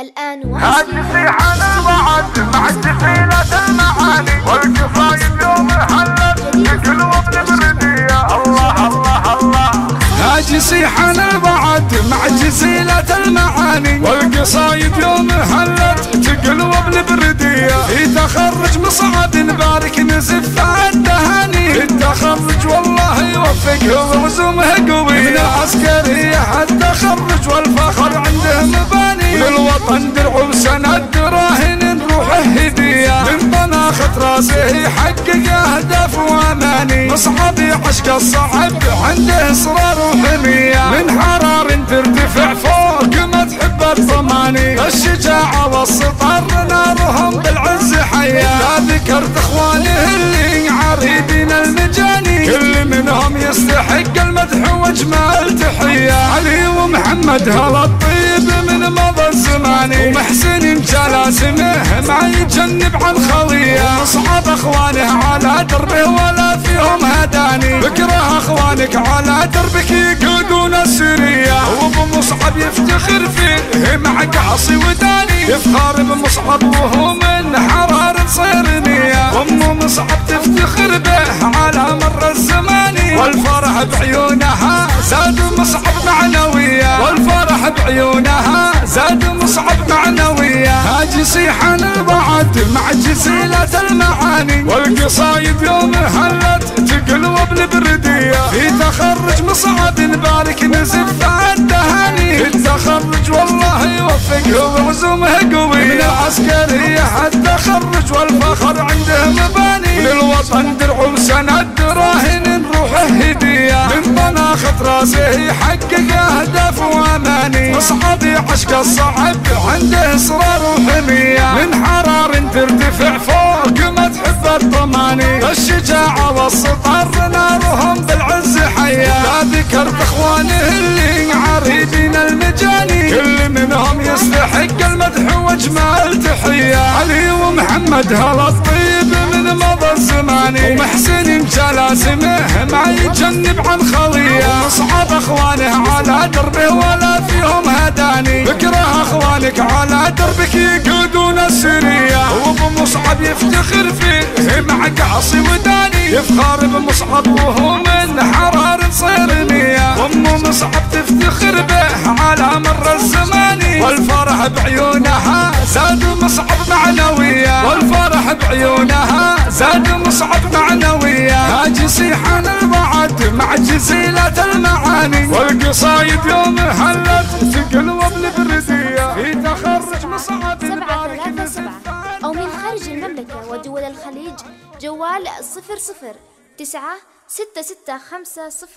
الآن وعشت هاجسي أنا وعد مع السفينة المعاني والكفاية اليوم حلت الكل وبنبردية. الله الله الله هاجسي أنا وعد مع جزيلة المعاني والقصايد يوم حلت تقل وبنبردية. في تخرج مصعب نبارك نزف الدهاني التخرج والله يوفقه ورسومه قوي من عسكرية التخرج والفخر عنده مباني للوطن درع وسند دراهن نروحه هدية من طناخة راسه يحقق أهداف وأماني. مصعب عشق الصعب عنده إصرار وحمية من حرار ترتفع فوق ما تحب الطماني الشجاعة والسطر نارهم بالعز حية. لا ذكرت إخوانه اللي عريدين المجاني كل منهم يستحق المدح وأجمل تحية. علي ومحمد هلا الطيب من مضى الزماني ومحسن مجلاسمه ما يتجنب عن خوية. مصعب إخوانه على دربه ولا فيهم هداني بكره إخوانك على دربك يقودون السرية. وأبو مصعب يفتخر فيه مع قعصي وداني يفخر بمصعب وهو من حرار صيرنية. أم مصعب تفتخر به على مر الزماني والفرح بعيونها زاد مصعب معنوية والفرح بعيونها زاد مصعب معنوية. هاجسي أنا بعد مع جزيلة المعاني والقصايد يوم حلت تقل وبنبردية. في تخرج مصعب نبارك نزف الدهاني التخرج والله يوفقه ورسومه قوي من العسكرية التخرج والفخر عنده مباني للوطن درع وسند دراهن نروحه هدية من طناخة راسه يحقق أهداف وأماني. مصعبي عشق الصعب عنده إصرار وحمية من حرار ترتفع فوق ما تحب الطماني الشجاعة والسطر نارهم بالعز حية. لا ذكرت إخوانه اللي عريدين المجاني كل منهم يستحق المدح وأجمل تحية. علي ومحمد هلا الطيب من مضى الزماني ومحسن مجلاسمه ما يتجنب عن خوية. مصعب إخوانه على دربه ولا فيهم هداني بكره إخوانك على دربك يقودون السرية. وأبو مصعب يفتخر فيه مع قعصي وداني يفخر بمصعب وهو من حرار صيرنية. أم مصعب تفتخر به على مر الزماني والفرح بعيونها زاد مصعب معنوية والفرح بعيونها زاد مصعب معنوية. هاجسي أنا وعد مع جزيلة المعاني والقصايد يوم حلت تقل وبنبردية. في تخرج مصعب نبارك نزف أو من خارج المملكة ودول الخليج جوال 00966500